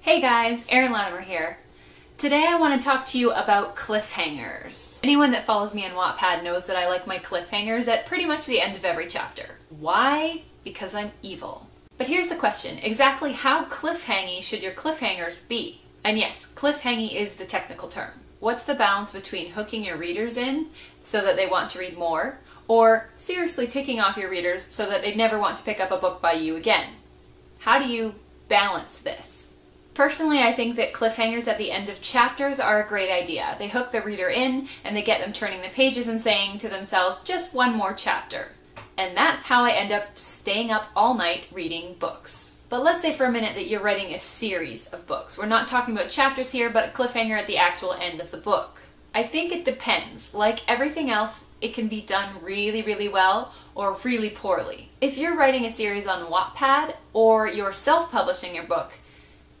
Hey guys, Erin Latimer here. Today I want to talk to you about cliffhangers. Anyone that follows me on Wattpad knows that I like my cliffhangers at pretty much the end of every chapter. Why? Because I'm evil. But here's the question, exactly how cliffhangy should your cliffhangers be? And yes, cliffhangy is the technical term. What's the balance between hooking your readers in so that they want to read more, or seriously ticking off your readers so that they'd never want to pick up a book by you again? How do you balance this? Personally, I think that cliffhangers at the end of chapters are a great idea. They hook the reader in and they get them turning the pages and saying to themselves, just one more chapter. And that's how I end up staying up all night reading books. But let's say for a minute that you're writing a series of books. We're not talking about chapters here, but a cliffhanger at the actual end of the book. I think it depends. Like everything else, it can be done really, really well or really poorly. If you're writing a series on Wattpad or you're self-publishing your book,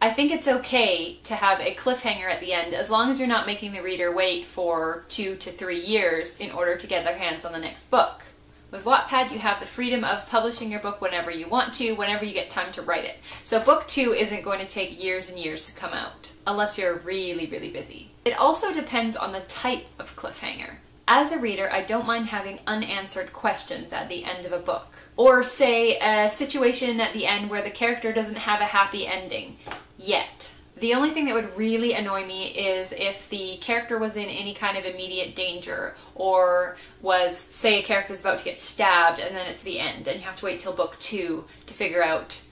I think it's okay to have a cliffhanger at the end as long as you're not making the reader wait for 2 to 3 years in order to get their hands on the next book. With Wattpad, you have the freedom of publishing your book whenever you want to, whenever you get time to write it. So book 2 isn't going to take years and years to come out, unless you're really, really busy. It also depends on the type of cliffhanger. As a reader, I don't mind having unanswered questions at the end of a book. Or say a situation at the end where the character doesn't have a happy ending. Yet. The only thing that would really annoy me is if the character was in any kind of immediate danger, or was, say, a character's about to get stabbed and then it's the end and you have to wait till book 2 to figure out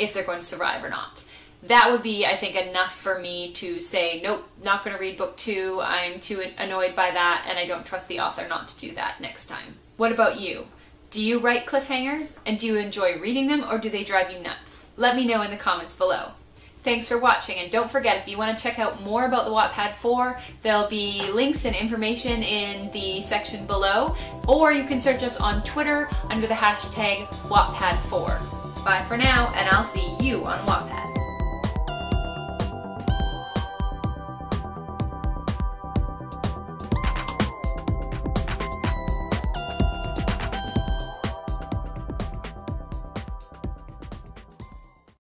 if they're going to survive or not. That would be, I think, enough for me to say, nope, not going to read book 2, I'm too annoyed by that, and I don't trust the author not to do that next time. What about you? Do you write cliffhangers? And do you enjoy reading them, or do they drive you nuts? Let me know in the comments below. Thanks for watching, and don't forget, if you want to check out more about the Wattpad 4, there'll be links and information in the section below, or you can search us on Twitter under the hashtag Wattpad4. Bye for now, and I'll see you on Wattpad.